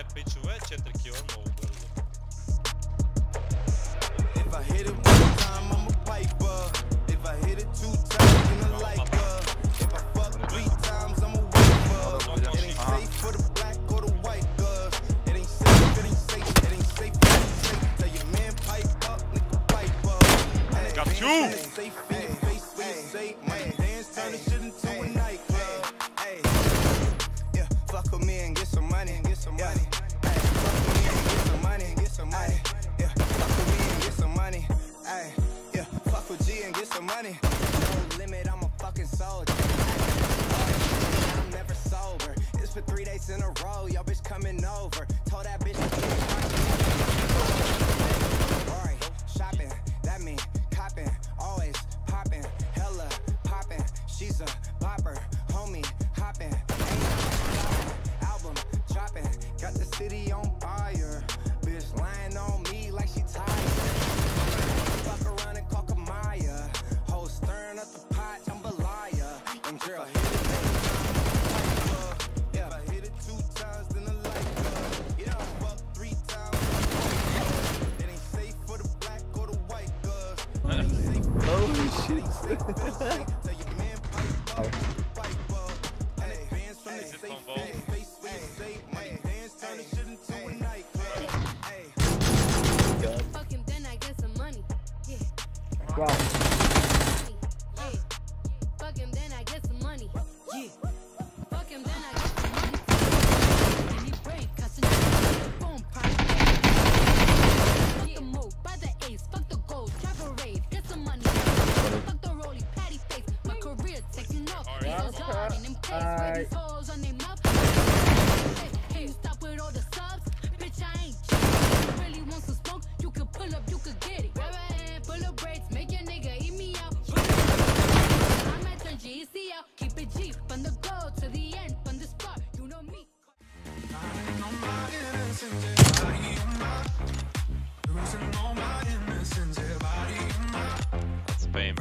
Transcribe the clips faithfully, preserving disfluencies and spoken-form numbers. I pitch wet center kill no. If I hit it one time, I'm a piper. If I hit it two times, then I like her. If I fuck three times, I'm a wiper. It ain't safe for the black or the white girls. It ain't safe, it ain't safe, it ain't safe, it ain't safe. Tell your man pipe up, nigga pipe up. Got you! Safe in your face when you say my dance turn this shit into a nightclub. Hey, yeah, fuck with me and get some money and get some money. Money, no limit, I'm a fucking soldier. I'm never sober. It's for three days in a row. Y'all bitch coming over. Told that bitch Ferrari, shopping, that mean copping, always popping, hella popping. She's a popper, homie, hopping. Album dropping, got the city on fire. Bitch lying on me like she tired. Fuck around and call Kamaya. Stirring up the pot, I'm a liar. I'm drill. Yeah, if I hit it two times, then I like her. Yeah, I'm up three times. It ain't safe for the black or the white girls. Holy shit. Tell your man pipe up, pipe up. And it bands from the safe face when you say my dance turn this shit into a nightclub. Hey, fuck him, then I get some money. Yeah. Wow.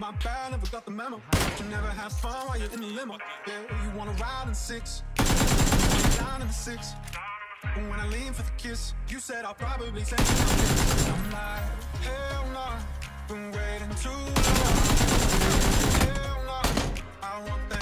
My bad, never got the memo. You never have fun while you're in the limo. Yeah, you wanna ride in six, down in the six. And when I lean for the kiss, you said I'll probably say I'm like, hell no, been waiting too long. Hell no, I want that.